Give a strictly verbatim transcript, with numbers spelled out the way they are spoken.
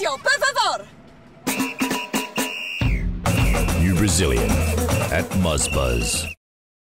Radio, por favor! New Brazilian at Muzz Buzz.